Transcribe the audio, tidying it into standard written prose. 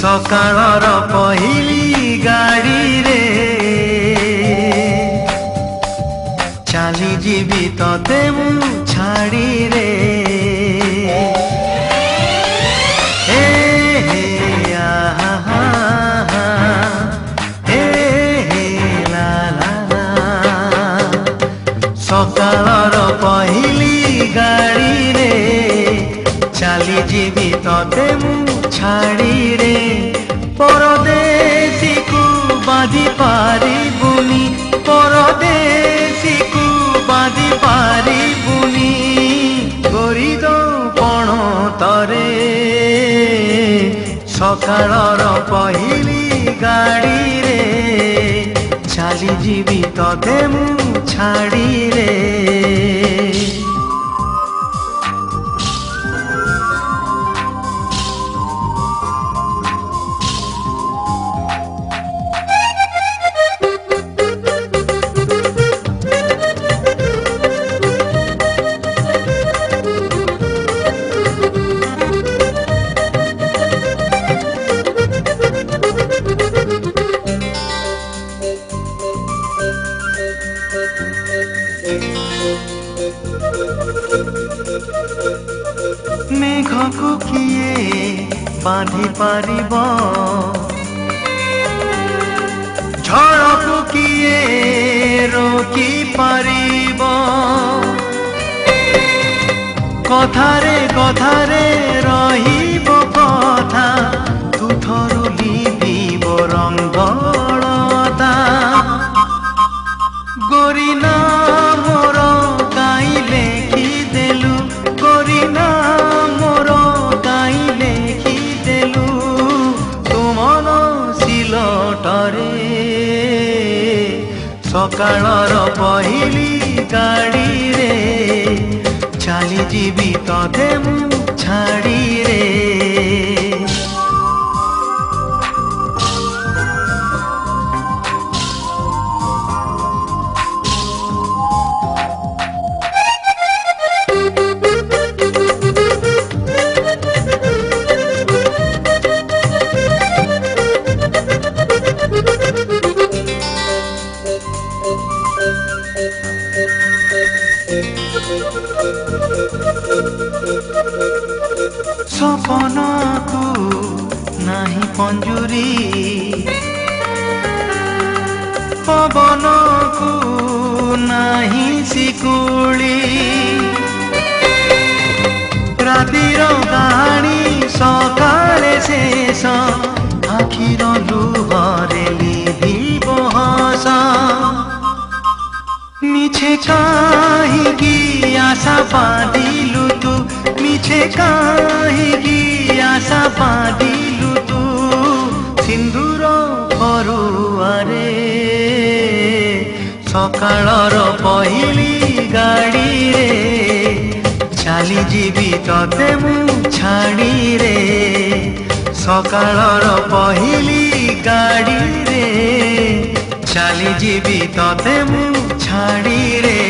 सकालारा पहली गाड़ी रे चाली जीवी ते मु छाड़ी रे हे आहा हे ला ला सकालारा पहली गाड़ी रे चाली जीवी ते मु छाड़ी रे परदेसी को बाधी पारी बुनी परदेसी को बाधी पारी बुनी गोरी दो पण तरे सकालर पहली गाड़ी रे चाली जीवी ते मु छाड़ी रे मेघ को किए बांधी पारिब झड़ को किए रोकी पारिब कथारे कथारे रहिब कथा तुथरुली दीब रंगलता गोरीना सकालर पहली गाड़ी रे चाली जीवी ते मु छाड़ी रे सपना को नहीं पंजूरी पवन को नहीं सिकुड़ी रातिर कहानी सकाले शेष आखिर लुहरे लिभ हस मिछे कहीं आशा बांधिलु तू मिछे कहीं आशा बांधिलु तू सिंदूर फरुआ रे सकालर पहली गाड़ी रे चाली जीवी ते मु छाड़ी रे सकालर पहली गाड़ी रे चाली जीवी ते मु छाड़ी रे।